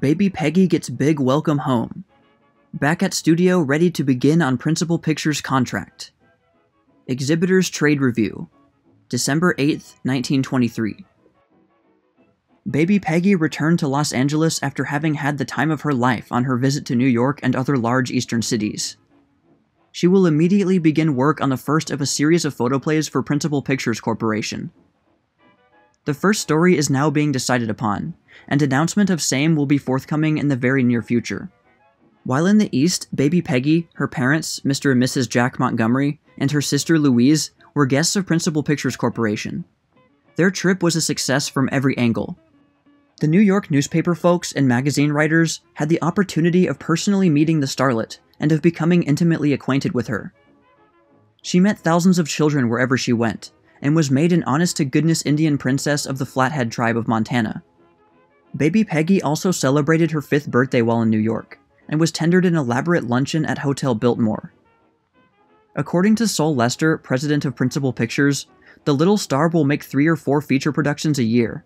Baby Peggy gets big welcome home. Back at studio, ready to begin on Principal Pictures contract. Exhibitors' Trade Review, December 8, 1923. Baby Peggy returned to Los Angeles after having had the time of her life on her visit to New York and other large eastern cities. She will immediately begin work on the first of a series of photoplays for Principal Pictures Corporation. The first story is now being decided upon, and announcement of same will be forthcoming in the very near future. While in the East, Baby Peggy, her parents, Mr. and Mrs. Jack Montgomery, and her sister Louise were guests of Principal Pictures Corporation. Their trip was a success from every angle. The New York newspaper folks and magazine writers had the opportunity of personally meeting the starlet and of becoming intimately acquainted with her. She met thousands of children wherever she went, and was made an honest-to-goodness Indian princess of the Flathead tribe of Montana. Baby Peggy also celebrated her 5th birthday while in New York, and was tendered an elaborate luncheon at Hotel Biltmore. According to Sol Lester, president of Principal Pictures, the little star will make 3 or 4 feature productions a year.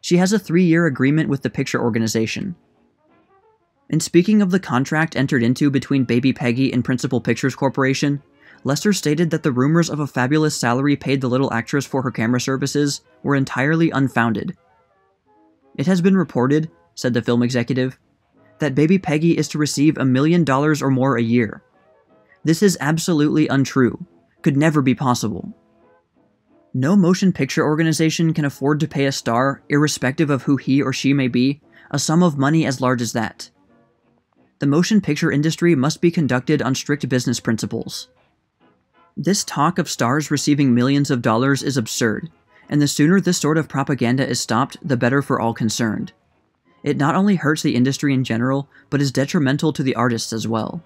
She has a 3-year agreement with the picture organization. In speaking of the contract entered into between Baby Peggy and Principal Pictures Corporation, Lester stated that the rumors of a fabulous salary paid the little actress for her camera services were entirely unfounded. "It has been reported," said the film executive, "that Baby Peggy is to receive $1 million or more a year. This is absolutely untrue, could never be possible. No motion picture organization can afford to pay a star, irrespective of who he or she may be, a sum of money as large as that. The motion picture industry must be conducted on strict business principles. This talk of stars receiving millions of dollars is absurd, and the sooner this sort of propaganda is stopped, the better for all concerned. It not only hurts the industry in general, but is detrimental to the artists as well."